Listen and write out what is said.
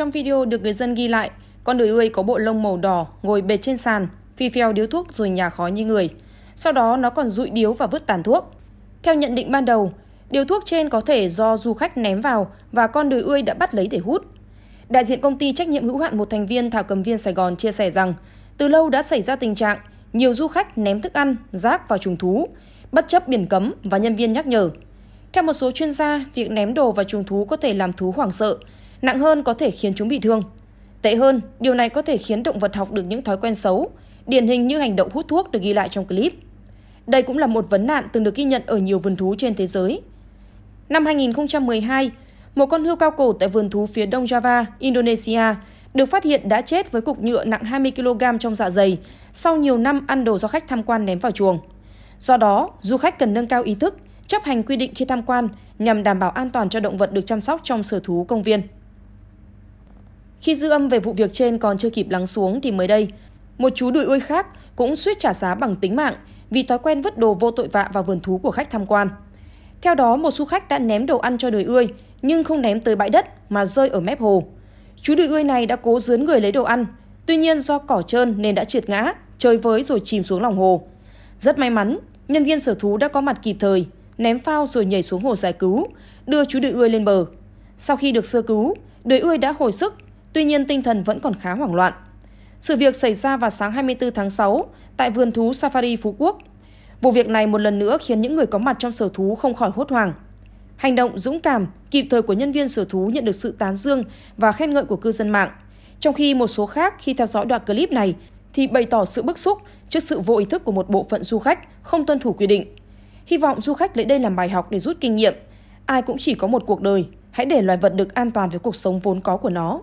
Trong video được người dân ghi lại, con đười ươi có bộ lông màu đỏ ngồi bệt trên sàn, phì phèo điếu thuốc rồi nhả khói như người. Sau đó nó còn dụi điếu và vứt tàn thuốc. Theo nhận định ban đầu, điếu thuốc trên có thể do du khách ném vào và con đười ươi đã bắt lấy để hút. Đại diện công ty trách nhiệm hữu hạn một thành viên Thảo Cầm Viên Sài Gòn chia sẻ rằng, từ lâu đã xảy ra tình trạng nhiều du khách ném thức ăn, rác vào chuồng thú, bất chấp biển cấm và nhân viên nhắc nhở. Theo một số chuyên gia, việc ném đồ vào chuồng thú có thể làm thú hoảng sợ, nặng hơn có thể khiến chúng bị thương. Tệ hơn, điều này có thể khiến động vật học được những thói quen xấu, điển hình như hành động hút thuốc được ghi lại trong clip. Đây cũng là một vấn nạn từng được ghi nhận ở nhiều vườn thú trên thế giới. Năm 2012, một con hươu cao cổ tại vườn thú phía đông Java, Indonesia, được phát hiện đã chết với cục nhựa nặng 20 kg trong dạ dày sau nhiều năm ăn đồ do khách tham quan ném vào chuồng. Do đó, du khách cần nâng cao ý thức, chấp hành quy định khi tham quan nhằm đảm bảo an toàn cho động vật được chăm sóc trong sở thú công viên. Khi dư âm về vụ việc trên còn chưa kịp lắng xuống thì mới đây, một chú đười ươi khác cũng suýt trả giá bằng tính mạng vì thói quen vứt đồ vô tội vạ vào vườn thú của khách tham quan. Theo đó, một du khách đã ném đồ ăn cho đười ươi nhưng không ném tới bãi đất mà rơi ở mép hồ. Chú đười ươi này đã cố dướn người lấy đồ ăn, tuy nhiên do cỏ trơn nên đã trượt ngã, chơi với rồi chìm xuống lòng hồ. Rất may mắn, nhân viên sở thú đã có mặt kịp thời, ném phao rồi nhảy xuống hồ giải cứu, đưa chú đười ươi lên bờ. Sau khi được sơ cứu, đười ươi đã hồi sức, tuy nhiên tinh thần vẫn còn khá hoảng loạn. Sự việc xảy ra vào sáng 24 tháng 6 tại vườn thú Safari Phú Quốc. Vụ việc này một lần nữa khiến những người có mặt trong sở thú không khỏi hốt hoảng. Hành động dũng cảm, kịp thời của nhân viên sở thú nhận được sự tán dương và khen ngợi của cư dân mạng. Trong khi một số khác khi theo dõi đoạn clip này thì bày tỏ sự bức xúc trước sự vô ý thức của một bộ phận du khách không tuân thủ quy định. Hy vọng du khách lấy đây làm bài học để rút kinh nghiệm. Ai cũng chỉ có một cuộc đời, hãy để loài vật được an toàn với cuộc sống vốn có của nó.